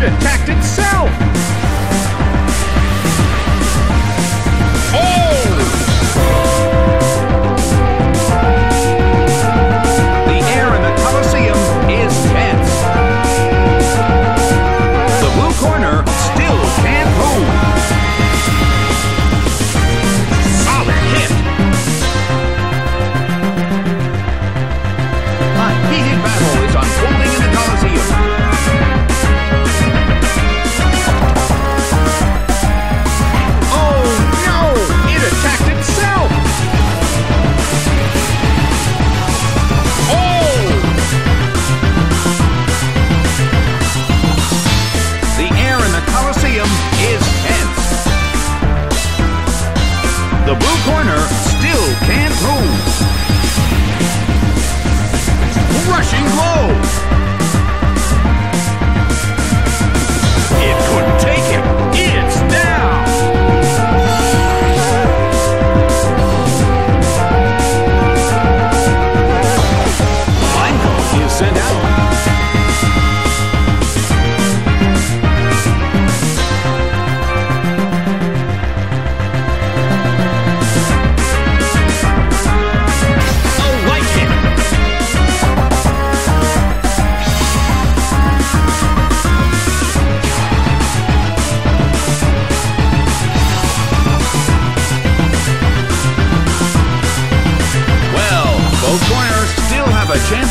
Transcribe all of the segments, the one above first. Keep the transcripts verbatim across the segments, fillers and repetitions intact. It attacked itself! Oh! The air in the Colosseum is tense. The blue corner still can't move. Solid hit. A heated battle is unfolding in the Colosseum. The blue corner still can't move. Rushing blow. It couldn't take him. It's down. Blanco is sent a chance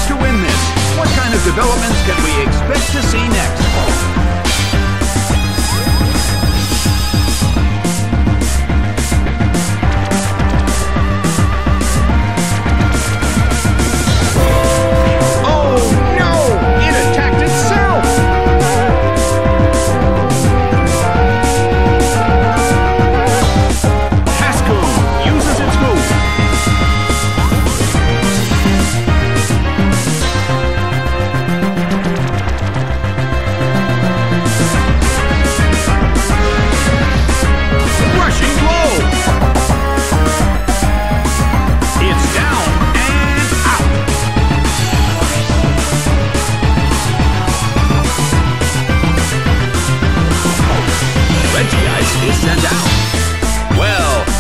to win this. What kind of developments can we expect to see next? Oh no! It attacked itself! Pascal uses its move.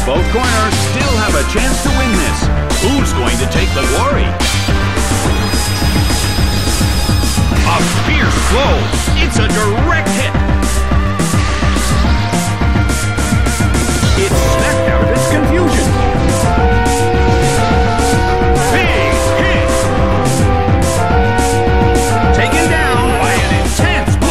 Both corners still have a chance to win this. Who's going to take the glory? A fierce blow. It's a direct hit. It's snapped out of its confusion. Big hit. Taken down by an intense blow.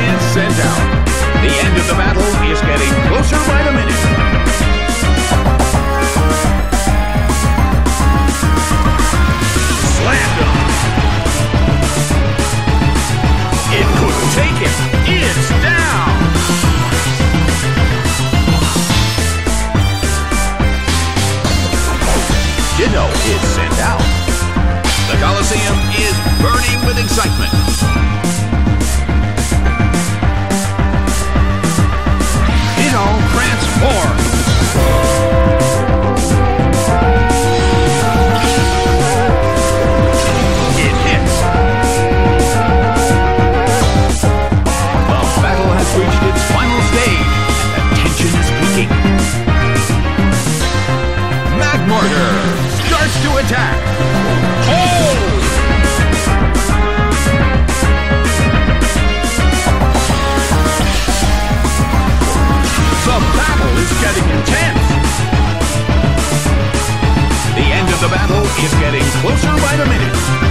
Is sent out. The end of the battle is getting closer by the minute. Slammed him. It couldn't take it. It's down. Ditto is sent out. The Colosseum is burning with excitement. Transform. It hits. The battle has reached its final stage, and the tension is peaking. Magmortar starts to attack. Oh! The battle is getting intense. The end of the battle is getting closer by the minute.